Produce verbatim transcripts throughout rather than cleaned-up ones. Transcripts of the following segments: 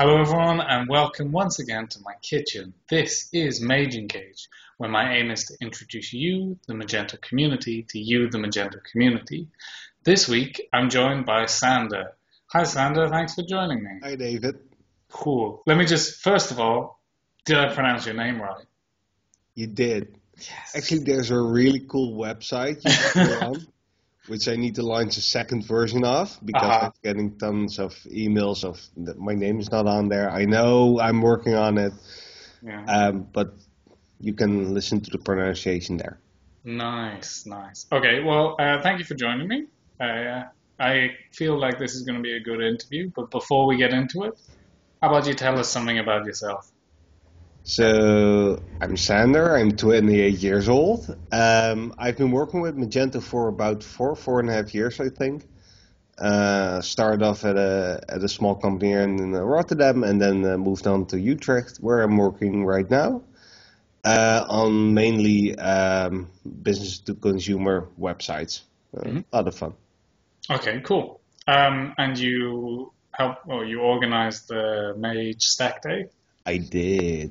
Hello everyone, and welcome once again to my kitchen. This is Mage Engage, where my aim is to introduce you, the Magento community, to you, the Magento community. This week, I'm joined by Sander. Hi Sander, thanks for joining me. Hi David. Cool. Let me just, first of all, did I pronounce your name right? You did. Yes. Actually, there's a really cool website you can go on, which I need to launch a second version of, because uh-huh. I'm getting tons of emails of that my name is not on there. I know I'm working on it, yeah. um, but you can listen to the pronunciation there. Nice, nice. Okay, well, uh, thank you for joining me. Uh, I feel like this is going to be a good interview, but before we get into it, how about you tell us something about yourself? So, I'm Sander, I'm twenty-eight years old. Um, I've been working with Magento for about four, four and a half years, I think. Uh, started off at a, at a small company here in Rotterdam, and then uh, moved on to Utrecht, where I'm working right now, uh, on mainly um, business-to-consumer websites. Uh, mm-hmm. A lot of fun. Okay, cool. Um, and you help, or you organized the Mage Stack Day? I did,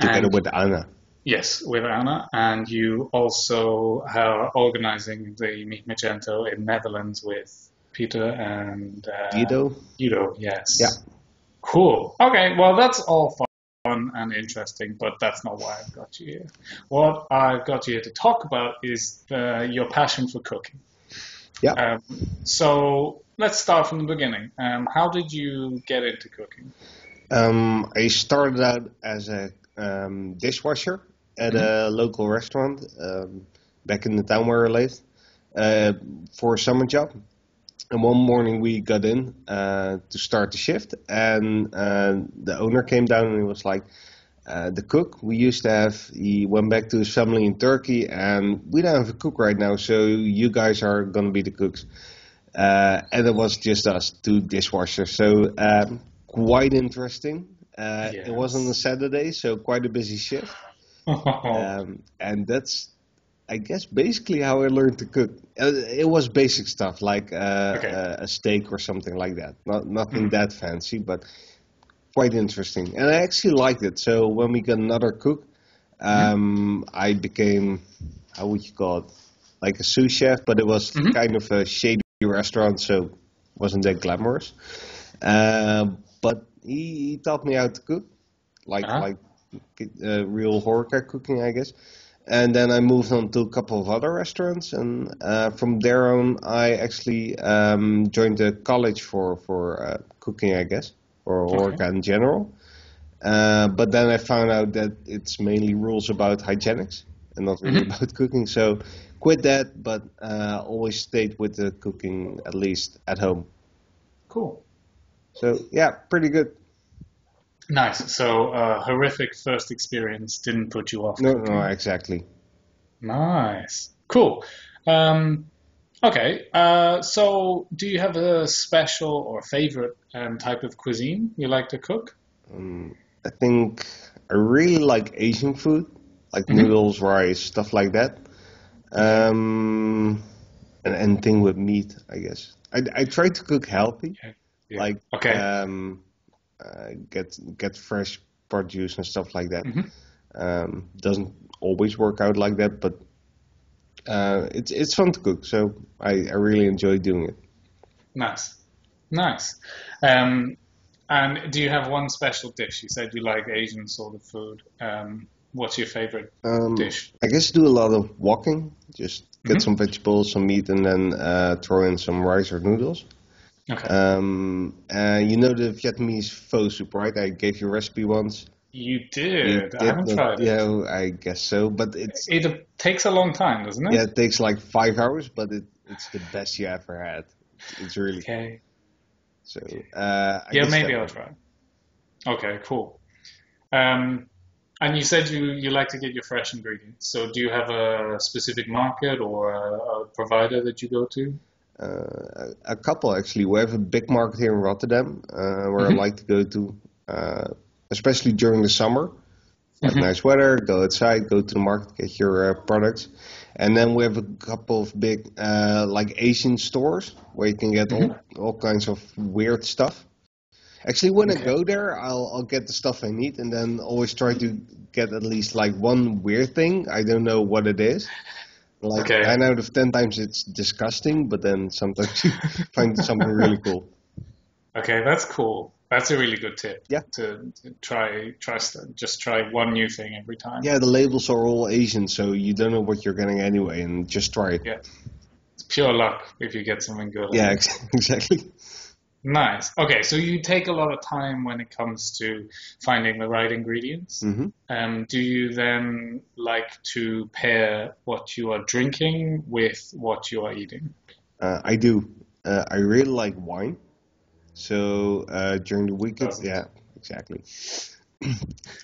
together and, with Anna. Yes, with Anna, and you also are organizing the Meet Magento in Netherlands with Peter and uh, Guido. Guido, yes. Yeah. Cool. Okay, well that's all fun and interesting, but that's not why I've got you here. What I've got you here to talk about is the, your passion for cooking. Yeah. Um, so let's start from the beginning. Um, how did you get into cooking? Um, I started out as a um, dishwasher at mm-hmm. a local restaurant um, back in the town where I lived uh, for a summer job. And one morning we got in uh, to start the shift, and uh, the owner came down and he was like, uh, the cook we used to have, he went back to his family in Turkey, and we don't have a cook right now, so you guys are going to be the cooks. Uh, and it was just us, two dishwashers. So, um, quite interesting. Uh, yes. It was on a Saturday, so quite a busy shift. um, and that's, I guess, basically how I learned to cook. Uh, it was basic stuff, like uh, okay. uh, a steak or something like that. Not, nothing mm. that fancy, but quite interesting. And I actually liked it. So when we got another cook, um, mm. I became, how would you call it, like a sous chef, but it was mm-hmm. kind of a shady restaurant, so it wasn't that glamorous. Uh, But he, he taught me how to cook, like uh-huh. like uh, real horeca cooking, I guess. And then I moved on to a couple of other restaurants, and uh, from there on, I actually um, joined a college for for uh, cooking, I guess, or horeca okay. in general. Uh, but then I found out that it's mainly rules about hygienics and not really mm-hmm. about cooking, so quit that. But uh, always stayed with the cooking, at least at home. Cool. So, yeah, pretty good. Nice. So, uh, horrific first experience didn't put you off. No, no, exactly. Nice. Cool. Um, okay. Uh, so, do you have a special or favorite um, type of cuisine you like to cook? Um, I think I really like Asian food, like mm-hmm. noodles, rice, stuff like that. Um, and anything with meat, I guess. I, I try to cook healthy. Okay. Yeah. Like okay. um, uh, get get fresh produce and stuff like that. Mm-hmm. Um, doesn't always work out like that, but uh, it's it's fun to cook, so I, I really enjoy doing it. Nice, nice. Um, and do you have one special dish? You said you like Asian sort of food. Um, what's your favorite um, dish? I guess do a lot of walking. Just get mm-hmm. some vegetables, some meat, and then uh, throw in some rice or noodles. Okay. Um, uh, you know the Vietnamese pho soup, right? I gave you a recipe once. You did. You did I haven't but, tried it. Yeah, I guess so. But it's it, it takes a long time, doesn't it? Yeah, it takes like five hours, but it, it's the best you ever had. It's really okay. So uh, I yeah, maybe I'll try. Okay, cool. Um, and you said you you like to get your fresh ingredients. So do you have a specific market or a, a provider that you go to? Uh, a couple actually. We have a big market here in Rotterdam uh, where mm-hmm. I like to go to, uh, especially during the summer. Have mm-hmm. nice weather, go outside, go to the market, get your uh, products. And then we have a couple of big uh, like Asian stores where you can get mm-hmm. all, all kinds of weird stuff. Actually, when okay. I go there, I'll, I'll get the stuff I need, and then always try to get at least like one weird thing. I don't know what it is. Like okay. nine out of ten times it's disgusting, but then sometimes you find something really cool. Okay, that's cool. That's a really good tip. Yeah. To, to try, try, just try one new thing every time. Yeah, the labels are all Asian, so you don't know what you're getting anyway, and just try it. Yeah. It's pure luck if you get something good. Yeah, exactly. Nice. Okay, so you take a lot of time when it comes to finding the right ingredients. Mm-hmm. Um, do you then like to pair what you are drinking with what you are eating? Uh, I do. Uh, I really like wine. So uh, during the weekends, oh. yeah, exactly.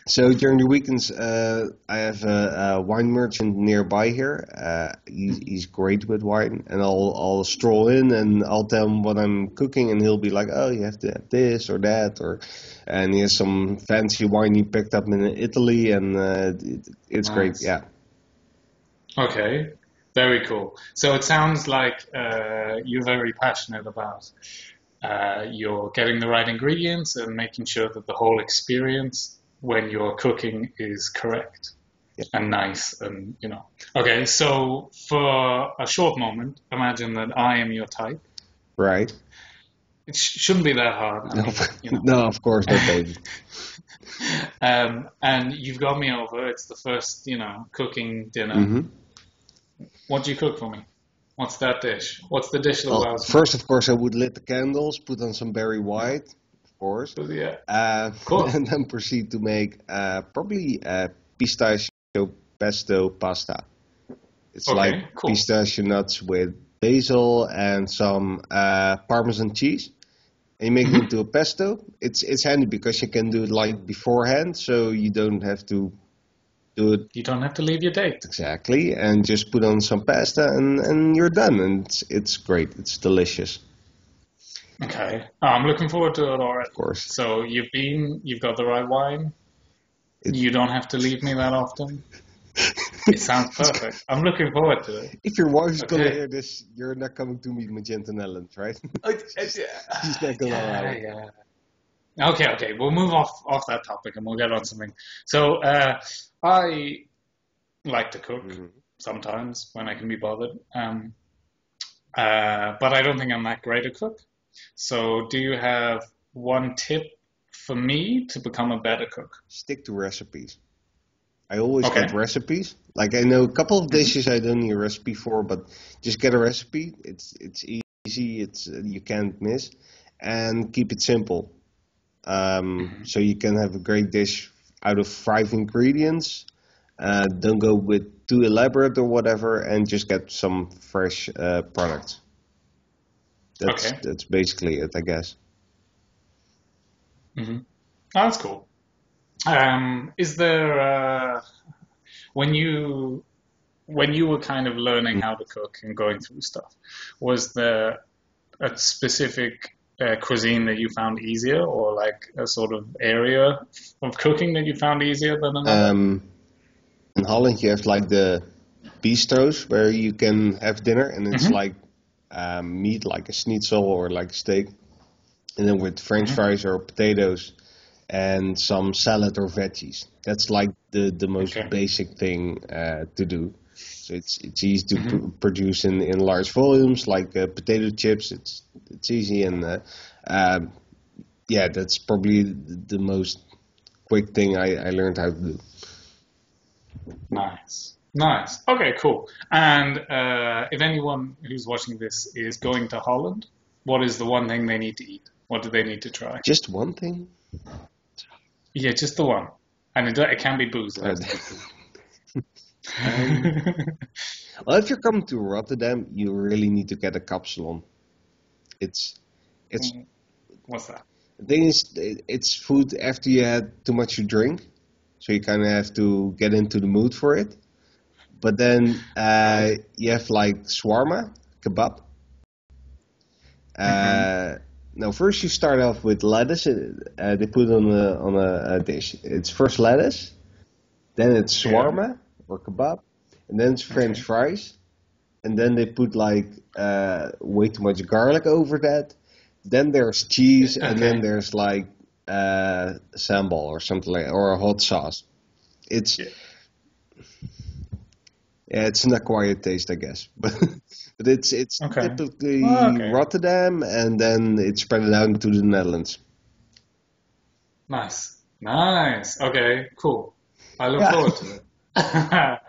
So during the weekends, uh, I have a, a wine merchant nearby here. Uh, he's, he's great with wine, and I'll I'll stroll in and I'll tell him what I'm cooking, and he'll be like, "Oh, you have to have this or that," or and he has some fancy wine he picked up in Italy, and uh, it, it's nice. Great. Yeah. Okay. Very cool. So it sounds like uh, you're very passionate about. Uh, you're getting the right ingredients and making sure that the whole experience when you're cooking is correct yeah. and nice and, you know. Okay, so for a short moment, imagine that I am your type. Right. It sh- shouldn't be that hard. I mean, you know. No, of course not, baby. um, and you've got me over. It's the first, you know, cooking dinner. Mm-hmm. What do you cook for me? What's that dish? What's the dish well, about? First, of course, I would lit the candles, put on some Barry White, of course. Yeah. Uh, cool. And then proceed to make uh, probably uh, pistachio pesto pasta. It's okay, like cool. pistachio nuts with basil and some uh, Parmesan cheese. And you make mm-hmm. it into a pesto. It's it's handy because you can do it like beforehand, so you don't have to... Do it. You don't have to leave your date. Exactly. And just put on some pasta and, and you're done. And it's, it's great. It's delicious. Okay. Oh, I'm looking forward to it already. Of course. So you've been, you've got the right wine. It, you don't have to leave me that often. It sounds perfect. I'm looking forward to it. If your wife's okay. going to hear this, you're not coming to Meet Magento Netherlands, right? she's, she's not going to allow it. Yeah, yeah. Okay, okay. We'll move off, off that topic and we'll get on something. So, uh, I like to cook mm-hmm. sometimes when I can be bothered, um, uh, but I don't think I'm that great a cook. So do you have one tip for me to become a better cook? Stick to recipes. I always okay. get recipes. Like I know a couple of dishes I don't need a recipe for, but just get a recipe. It's it's easy. It's you can't miss, and keep it simple. Um, mm-hmm. So you can have a great dish. Out of five ingredients, uh, don't go with too elaborate or whatever, and just get some fresh uh, products. That's, okay. that's basically it, I guess. Mm-hmm. That's cool. Um, is there uh, when you when you were kind of learning how to cook and going through stuff, was there a specific Uh, cuisine that you found easier, or like a sort of area of cooking that you found easier than another? Um, in Holland, you have like the bistros where you can have dinner, and it's mm-hmm. like um, meat, like a schnitzel or like steak, and then with French mm-hmm. fries or potatoes and some salad or veggies. That's like the the most okay. basic thing uh, to do. So it's it's easy to mm-hmm. pr- produce in, in large volumes, like uh, potato chips. It's it's easy and uh, uh, yeah, that's probably the most quick thing I, I learned how to do. Nice, nice. Okay, cool. And uh, if anyone who's watching this is going to Holland, what is the one thing they need to eat? What do they need to try? Just one thing. Yeah, just the one, and it, it can be booze. um, well, if you're coming to Rotterdam, you really need to get a kapsalon. It's, it's. What's that? The thing is, it's food after you had too much to drink, so you kind of have to get into the mood for it. But then uh, you have like shawarma, kebab. Uh, mm-hmm. Now, first you start off with lettuce. Uh, they put on a on a, a dish. It's first lettuce, then it's shawarma. Yeah. Or kebab, and then it's French okay. fries, and then they put like uh, way too much garlic over that. Then there's cheese, okay. and then there's like uh, sambal or something like, or a hot sauce. It's yeah. yeah, it's an acquired taste, I guess, but but it's it's okay. typically oh, okay. Rotterdam, and then it's spread out into the Netherlands. Nice, nice. Okay, cool. I look yeah. forward to it.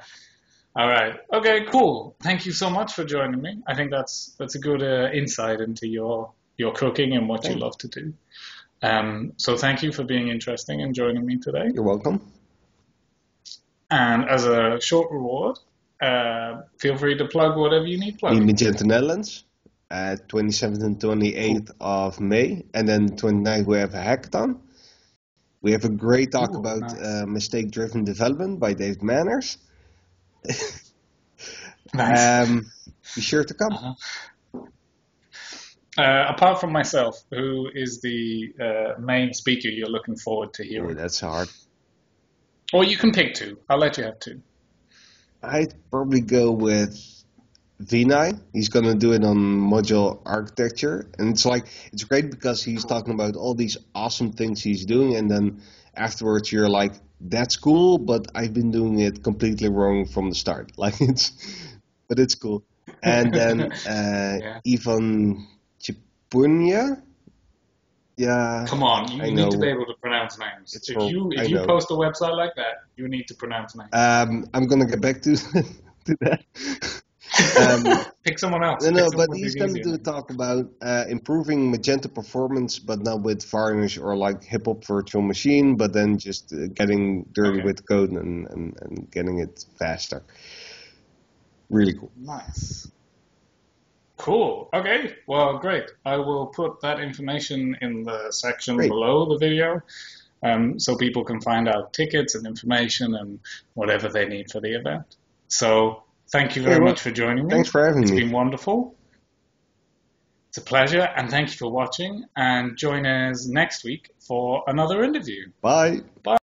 All right. Okay, cool. Thank you so much for joining me. I think that's that's a good uh, insight into your your cooking and what Thanks. you love to do. Um, so thank you for being interesting and joining me today. You're welcome. And as a short reward, uh, feel free to plug whatever you need plugging. Meet Magento Netherlands, uh, twenty-seventh and twenty-eighth of May, and then twenty-ninth we have a hackathon. We have a great talk Ooh, about nice. uh, mistake-driven development by Dave Manners. Nice. Um, be sure to come. Uh-huh. uh, apart from myself, who is the uh, main speaker you're looking forward to hearing? Ooh, that's hard. Or you can pick two. I'll let you have two. I'd probably go with Vinay. He's going to do it on module architecture. And it's like, it's great because he's talking about all these awesome things he's doing. And then afterwards you're like, that's cool, but I've been doing it completely wrong from the start. Like it's, but it's cool. And then uh, yeah. Ivan Cipunia. Yeah. Come on, you I need know. to be able to pronounce names. It's if wrong. you if I you know. post a website like that, you need to pronounce names. Um, I'm gonna get back to to that. Um, Pick someone else. No, Pick no, but he's gonna easier. do a talk about uh, improving Magento performance, but not with varnish or like hip hop virtual machine, but then just uh, getting dirty okay. with code and, and and getting it faster. Really cool. Nice. Cool. Okay. Well, great. I will put that information in the section great. below the video, um, so people can find out tickets and information and whatever they need for the event. So thank you very hey, well, much for joining me. Thanks for having it's me. It's been wonderful. It's a pleasure, and thank you for watching. And join us next week for another interview. Bye. Bye.